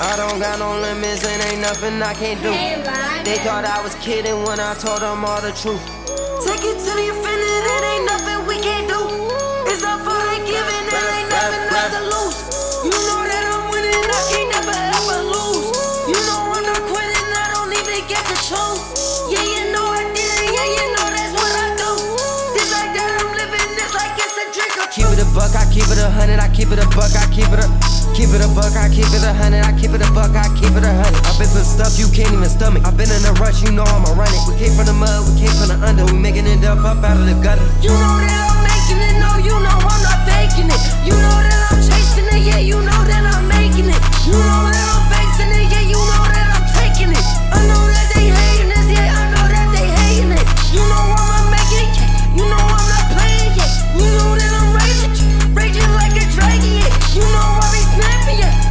I don't got no limits and ain't nothing I can't do. They thought I was kidding when I told them all the truth. Take it to the infinite, it ain't nothing we can't do. It's up for the giving, it ain't nothing left to lose. You know that I'm winning, I can't never ever lose. You know I'm not quitting, I don't even get to choose. Yeah, you know I did it, yeah, you know that's what I do. It's like that I'm living, it's like it's a drink of truth. Keep it a buck, I keep it 100, I keep it a buck, I keep it a... Keep it a buck, I keep it 100, I keep it a buck, I keep it 100. I've been some stuff you can't even stomach. I've been in a rush, you know I'm a running. We came from the mud, we came from the under, we making it up out of the gutter. You know that I'm making it, no, you know I'm not faking it. You know that I'm chasing it, yeah, you know that I'm making it. You know that I'm facing it, yeah, you know that I'm taking it. I know that they hating us, yeah, I know that they hating it. You know I'm not making it, yeah, you know I'm not playing yet. You know that I'm raging, raging like a dragon, yeah. You know I'm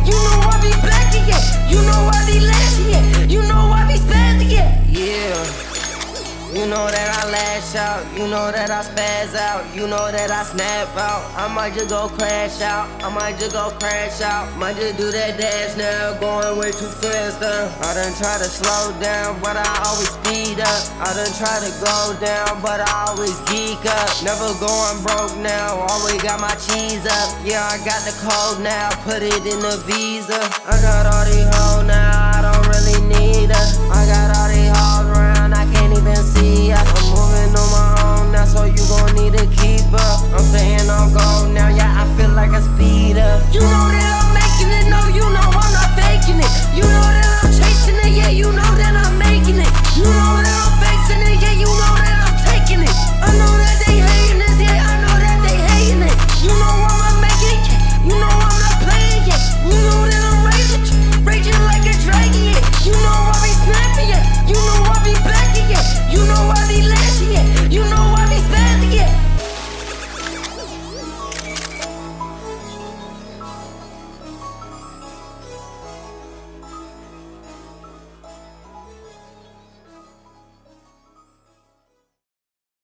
you know I be blacking it. You know I be lashing it. You know I be spazzing it. Yeah. You know that I lash out. You know that I spazz out. You know that I snap out. I might just go crash out. I might just go crash out. Might just do that dash now. Going way too fast now. I done try to slow down, but I always speed up. I done try to go down, but I always geek up. Never going broke now, always got my cheese up. Yeah, I got the code now, put it in the Visa. I got all these hoes now, I don't really need her. I got all these hoes around, I can't even see her. I'm moving on my own now, so you gon' need a keeper. I'm staying on gold now, yeah, I feel like a speeder. You know